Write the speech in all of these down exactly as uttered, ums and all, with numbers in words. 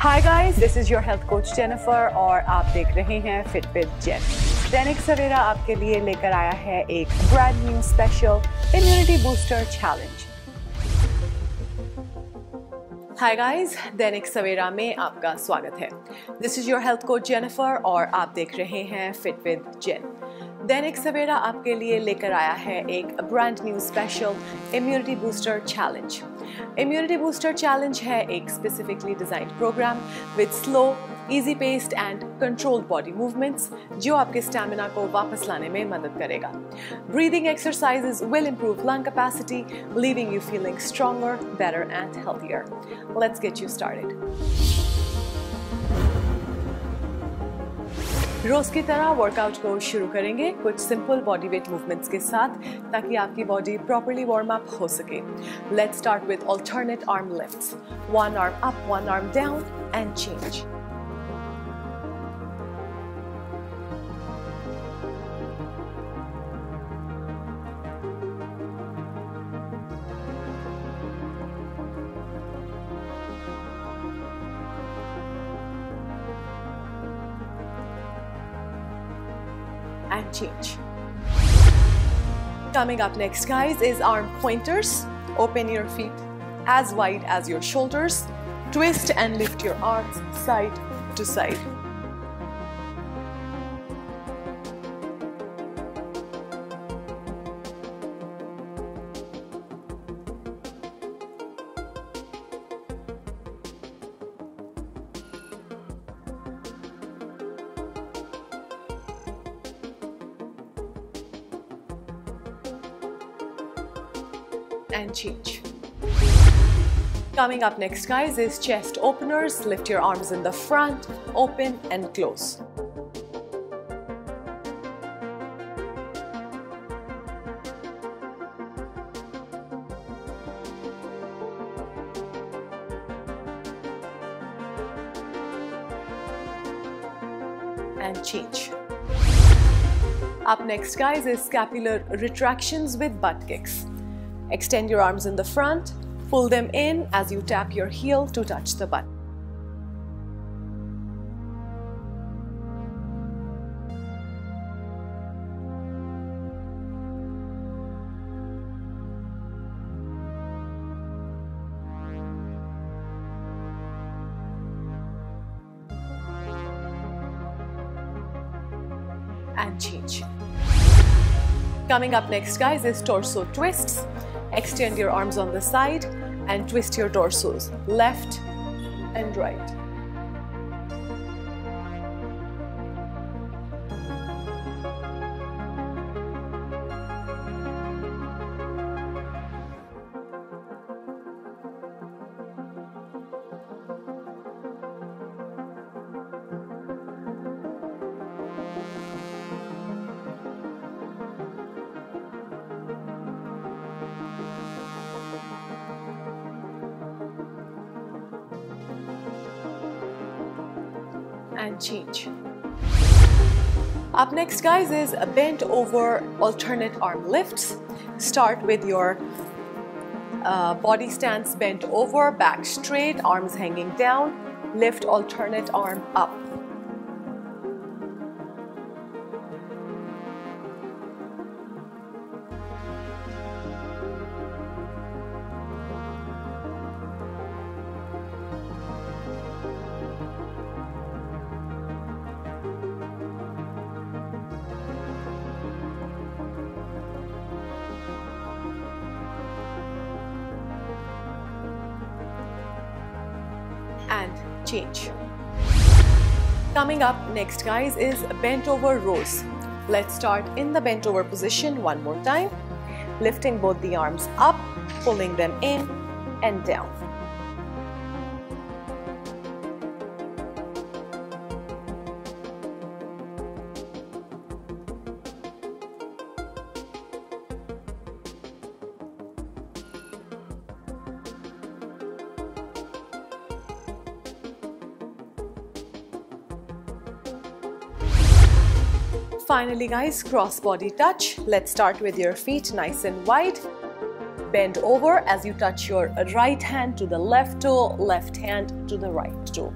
Hi guys, this is your health coach Jennifer और आप देख रहे हैं Fit with Jen. Dainik Savera आपके लिए लेकर आया है एक brand new special Immunity Booster Challenge. Hi guys, Dainik Savera में आपका स्वागत है. This is your health coach Jennifer और आप देख रहे हैं Fit with Jen. Dainik Savera आपके लिए लेकर आया है एक brand new special immunity booster challenge. Immunity booster challenge है एक specifically designed programme with slow, easy paced and controlled body movements जो आपके स्टैमिना को वापस लाने में मदद करेगा। Breathing exercises will improve lung capacity, leaving you feeling stronger, better and healthier. Let's get you started. रोज की तरह वर्कआउट को शुरू करेंगे कुछ सिंपल बॉडी वेट मूवमेंट्स के साथ ताकि आपकी बॉडी प्रॉपर्ली वार्म अप हो सके। Let's start with alternate arm lifts, one arm up, one arm down and change. And change. Coming up next, guys, is arm pointers. Open your feet as wide as your shoulders. Twist and lift your arms side to side. And change. Coming up next, guys, is chest openers. Lift your arms in the front, open and close. And change. Up next, guys, is scapular retractions with butt kicks. Extend your arms in the front, pull them in as you tap your heel to touch the butt. And change. Coming up next, guys, is torso twists. Extend your arms on the side and twist your torsos left and right. And change. Up next, guys, is a bent over alternate arm lifts. Start with your uh, body stance bent over, back straight, arms hanging down, lift alternate arm up. And change. Coming up next, guys, is bent over rows. Let's start in the bent over position one more time, lifting both the arms up, pulling them in and down. Finally, guys, cross body touch. Let's start with your feet nice and wide. Bend over as you touch your right hand to the left toe, left hand to the right toe.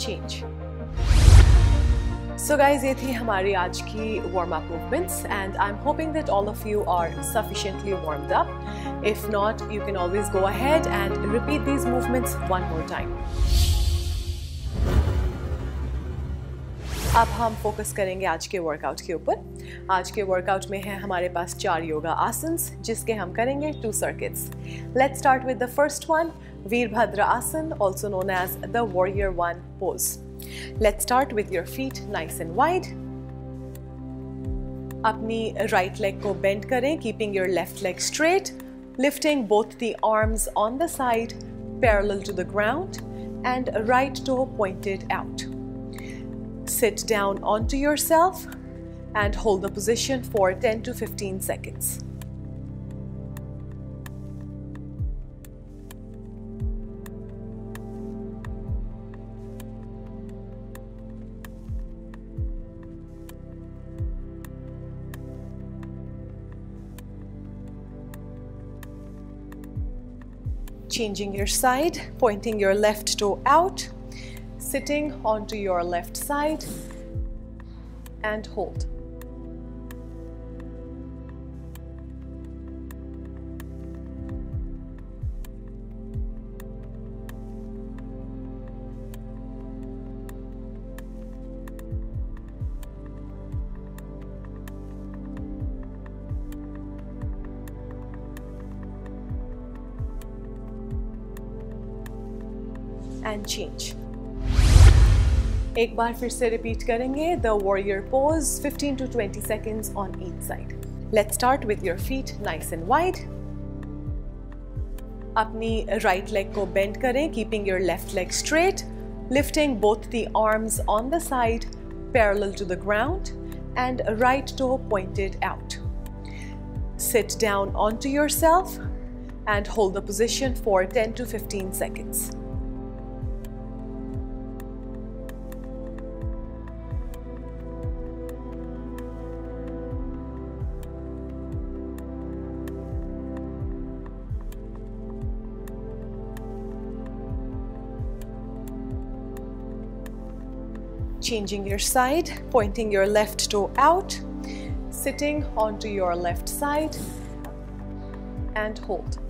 change. So guys, ये थी हमारी आज की warm up movements, and I'm hoping that all of you are sufficiently warmed up. If not, you can always go ahead and repeat these movements one more time. अब हम focus करेंगे आज के वर्कआउट के ऊपर। आज के वर्कआउट में है हमारे पास चार योगा आसन्स जिसके हम करेंगे two circuits. Let's start with the first one, Virabhadra asana, also known as the warrior one pose. Let's start with your feet nice and wide. अपनी right leg को bend करें, keeping your left leg straight, lifting both the arms on the side parallel to the ground and right toe pointed out. Sit down onto yourself and hold the position for ten to fifteen seconds. Changing your side, pointing your left toe out, sitting onto your left side and hold. And change. एक बार फिर से repeat करेंगे the warrior pose, fifteen to twenty seconds on each side. Let's start with your feet nice and wide. अपनी right leg को bend करें, keeping your left leg straight, lifting both the arms on the side parallel to the ground and right toe pointed out. Sit down onto yourself and hold the position for ten to fifteen seconds. Changing your side, pointing your left toe out, sitting onto your left side and hold.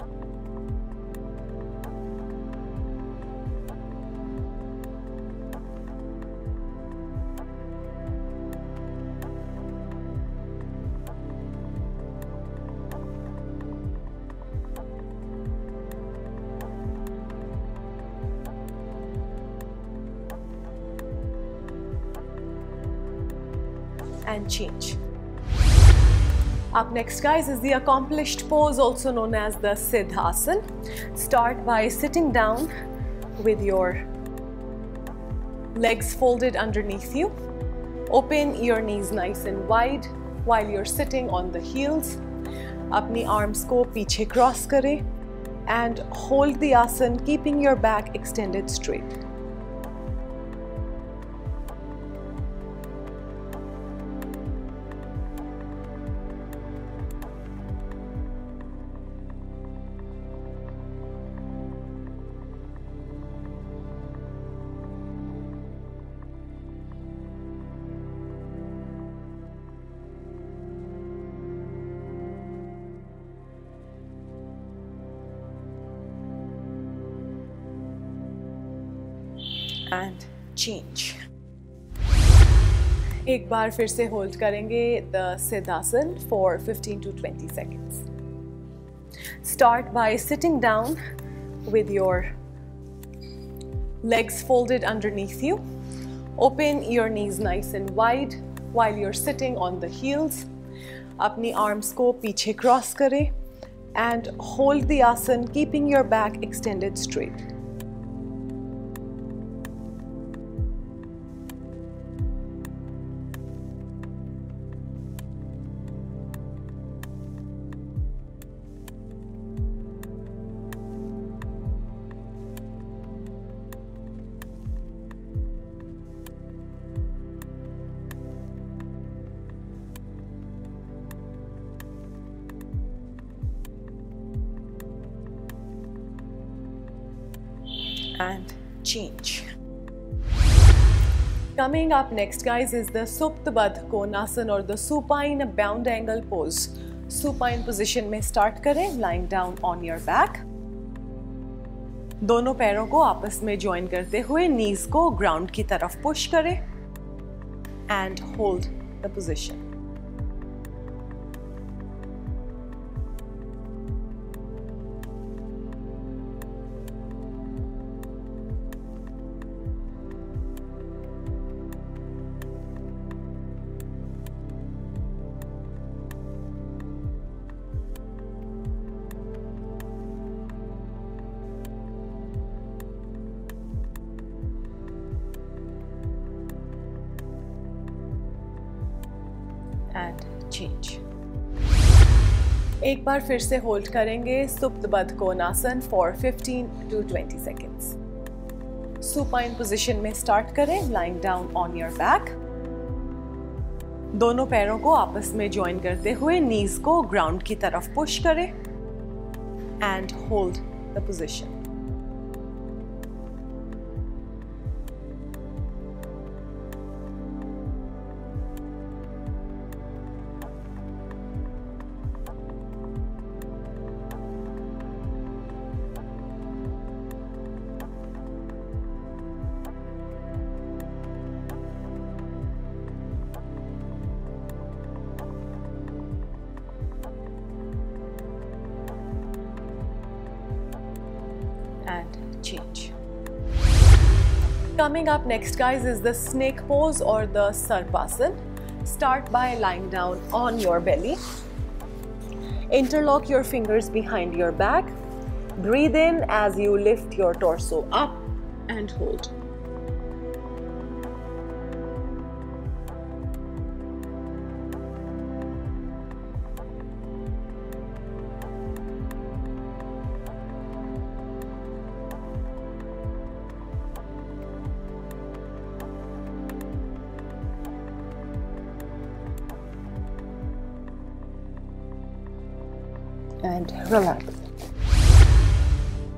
And change. Up next, guys, is the accomplished pose, also known as the Siddhasan. Start by sitting down with your legs folded underneath you. Open your knees nice and wide while you're sitting on the heels. Apni arms ko piche cross kare and hold the asan, keeping your back extended straight. And change. एक बार फिर से hold करेंगे the Siddhasan for fifteen to twenty seconds. Start by sitting down with your legs folded underneath you. Open your knees nice and wide while you're sitting on the heels. अपनी arms को पीछे cross करें and hold the asan, keeping your back extended straight. And change. Coming up next, guys, is the Suptabaddha Konasana or the supine bound angle pose. Supine position में start करें, lying down on your back. दोनों पैरों को आपस में join करते हुए knees को ground की तरफ push करें and hold the position. And change. एक बार फिर से होल्ड करेंगे Supta Baddha Konasana for fifteen to twenty seconds. Supine position में स्टार्ट करें, lying down on your back. दोनों पैरों को आपस में ज्वाइन करते हुए knees को ग्राउंड की तरफ पुश करें and hold the position. And change. Coming up next, guys, is the snake pose or the Sarpasana. Start by lying down on your belly. Interlock your fingers behind your back. Breathe in as you lift your torso up and hold. And relax.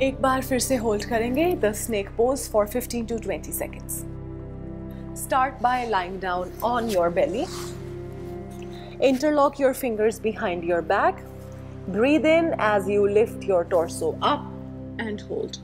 एक बार फिर से hold करेंगे the snake pose for fifteen to twenty seconds. Start by lying down on your belly. Interlock your fingers behind your back. Breathe in as you lift your torso up and hold.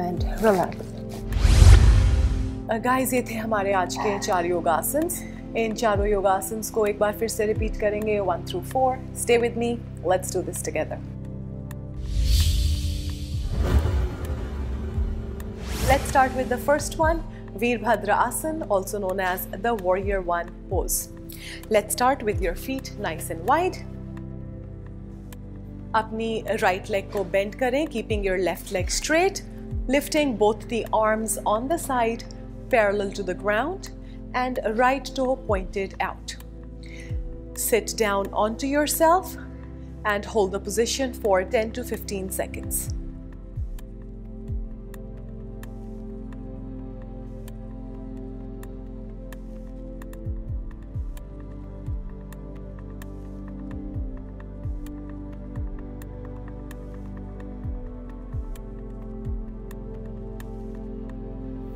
And relax. Uh, guys, ये थे हमारे आज के चार योगासन्स. इन चारों योगासन्स को एक बार फिर से रिपीट करेंगे one through four. Stay with me. Let's do this together. Let's start with the first one, Veerbhadra Asana, also known as the Warrior One pose. Let's start with your feet nice and wide. अपनी right leg को bend करें, keeping your left leg straight. Lifting both the arms on the side parallel to the ground and right toe pointed out. Sit down onto yourself and hold the position for ten to fifteen seconds.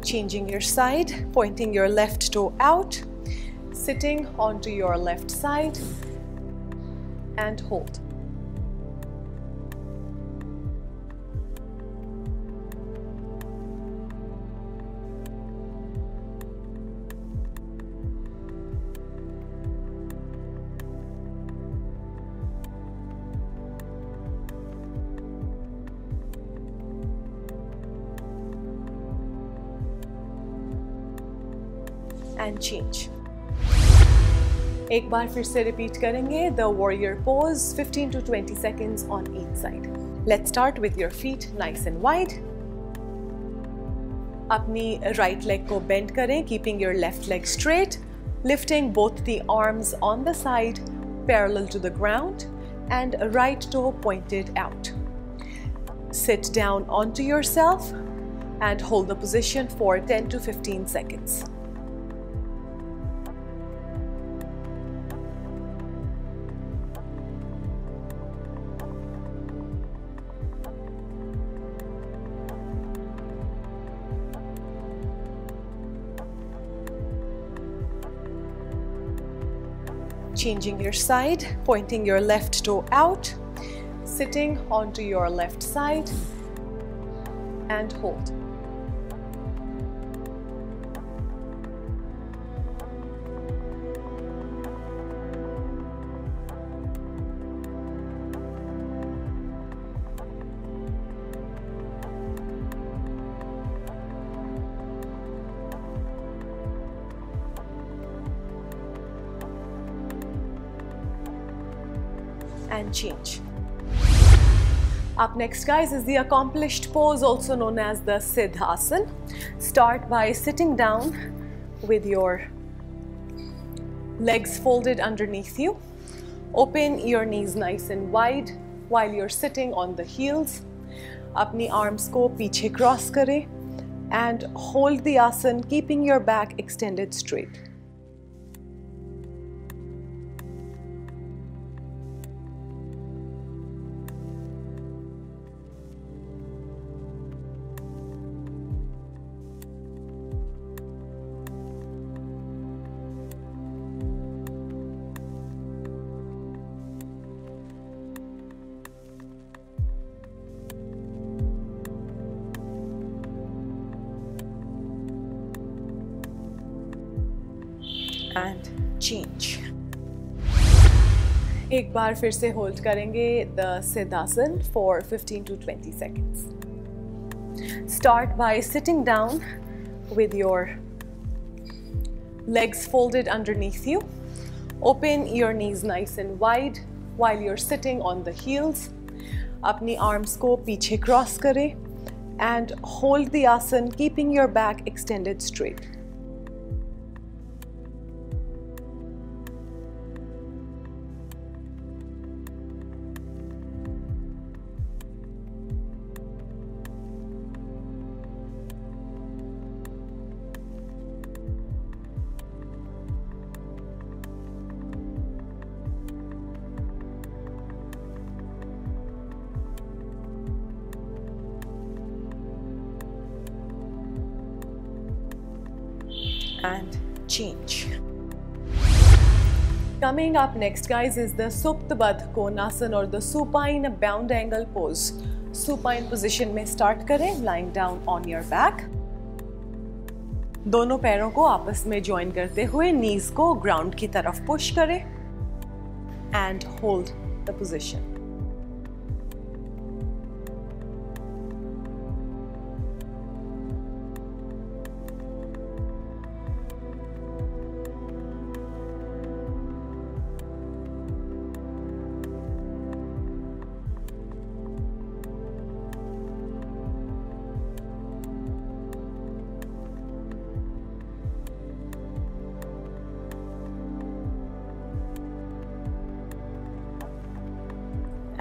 Changing your side, pointing your left toe out, sitting onto your left side and hold. And change. एक बार फिर से repeat करेंगे the warrior pose fifteen to twenty seconds on each side. Let's start with your feet nice and wide. अपनी right leg को bend करें, keeping your left leg straight, lifting both the arms on the side parallel to the ground and right toe pointed out. Sit down onto yourself and hold the position for ten to fifteen seconds. Changing your side, pointing your left toe out, sitting onto your left side and hold. And change. Up next, guys, is the accomplished pose, also known as the Siddhasan. Start by sitting down with your legs folded underneath you. Open your knees nice and wide while you're sitting on the heels. Apni arms ko piche cross kare and hold the asana, keeping your back extended straight. And change. एक बार फिर से hold करेंगे the Siddhasan for fifteen to twenty seconds. Start by sitting down with your legs folded underneath you. Open your knees nice and wide while you're sitting on the heels. अपनी arms को पीछे cross करें and hold the asana, keeping your back extended straight. And change. Coming up next, guys, is the Suptabaddha Konasana or the supine bound angle pose. Supine position में start करें, lying down on your back. दोनों पैरों को आपस में join करते हुए knees को ground की तरफ push करें and hold the position.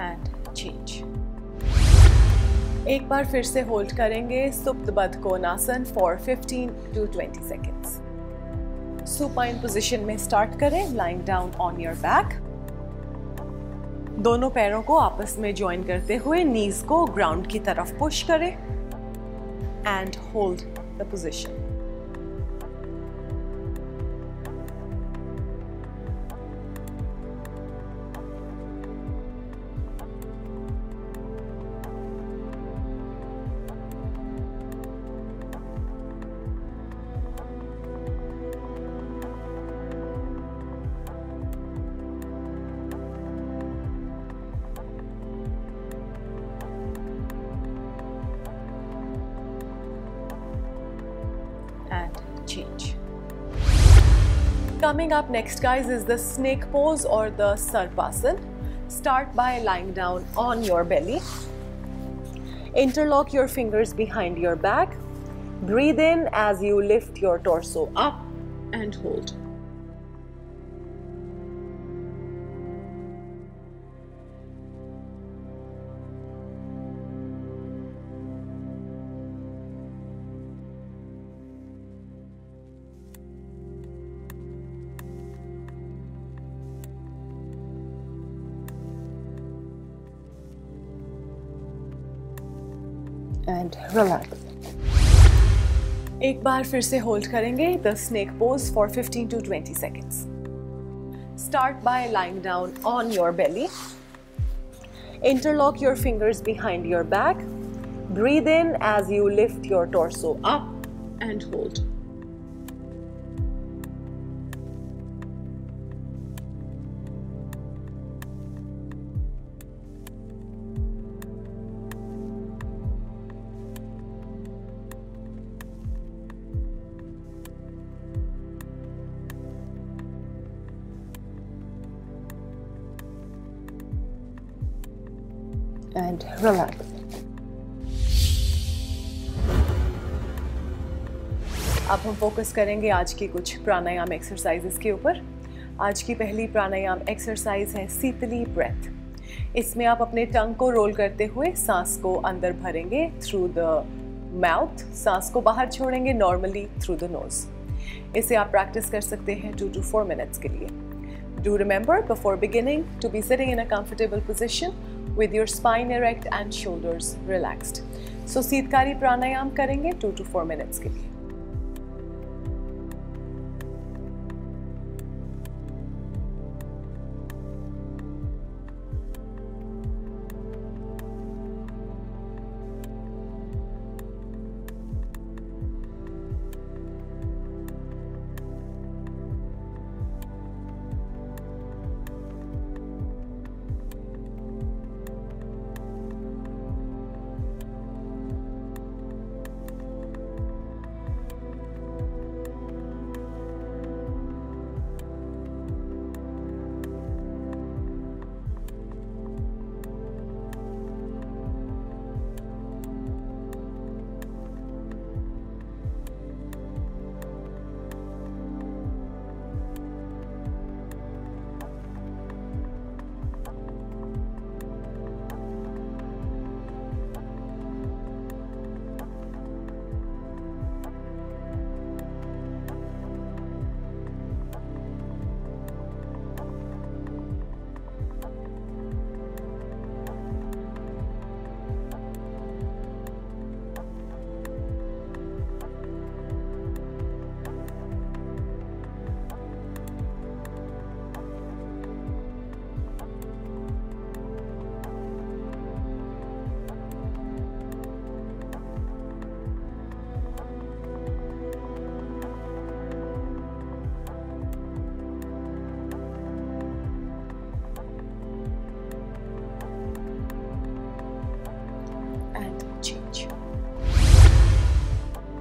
And change. एक बार फिर से hold करेंगे Suptabaddha Konasana for fifteen to twenty seconds. Supine position में start करें, lying down on your back. दोनों पैरों को आपस में join करते हुए knees को ground की तरफ push करें and hold the position. And change. Coming up next, guys, is the snake pose or the Sarpasana. Start by lying down on your belly. Interlock your fingers behind your back. Breathe in as you lift your torso up and hold. and relax. एक बार फिर से hold करेंगे the snake pose for fifteen to twenty seconds. Start by lying down on your belly. Interlock your fingers behind your back. Breathe in as you lift your torso up and hold. And relax. अब हम focus करेंगे आज की कुछ प्राणायाम exercises के ऊपर। आज की पहली प्राणायाम एक्सरसाइज है शीतली ब्रेथ। इसमें आप अपने टंग को रोल करते हुए सांस को अंदर भरेंगे थ्रू द माउथ, सांस को बाहर छोड़ेंगे नॉर्मली थ्रू द नोज। इसे आप प्रैक्टिस कर सकते हैं टू टू फोर मिनट्स के लिए। Do remember before beginning to be sitting in a comfortable position with your spine erect and shoulders relaxed. So Sheetkari प्राणायाम करेंगे two to four minutes के लिए.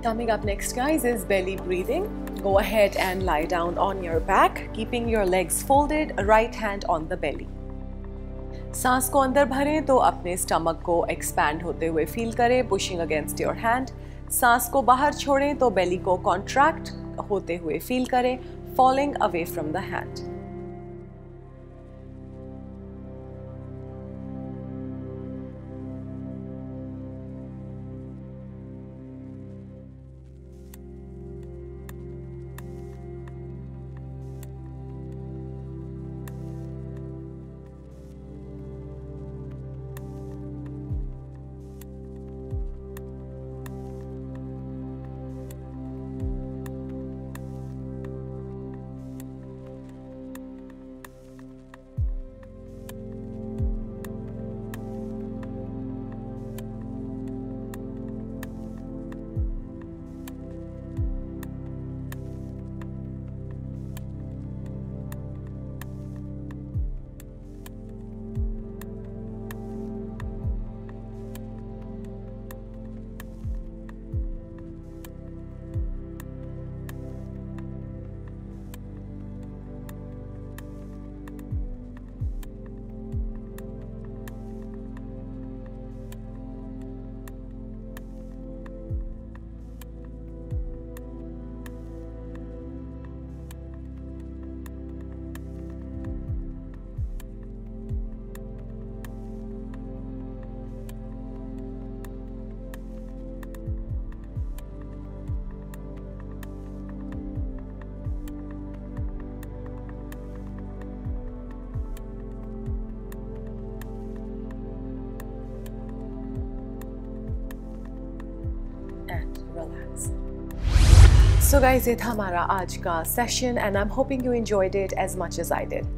Coming up next, guys, is belly breathing. Go ahead and lie down on your back, keeping your legs folded, right hand on the belly. सांस को अंदर भरें तो अपने stomach को expand होते हुए feel करें, pushing against your hand. सांस को बाहर छोड़ें तो belly को contract होते हुए feel करें, falling away from the hand. things. So guys, ये था हमारा आज का session and I'm hoping you enjoyed it as much as I did.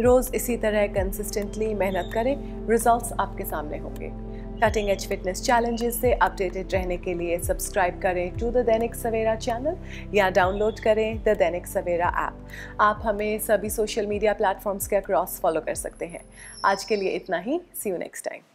रोज़ इसी तरह consistently मेहनत करें, results आपके सामने होंगे. Cutting Edge Fitness Challenges से updated रहने के लिए सब्सक्राइब करें to the Dainik Savera channel या डाउनलोड करें the Dainik Savera ऐप. आप हमें सभी सोशल मीडिया प्लेटफॉर्म्स के अक्रॉस फॉलो कर सकते हैं. आज के लिए इतना ही. See you next time.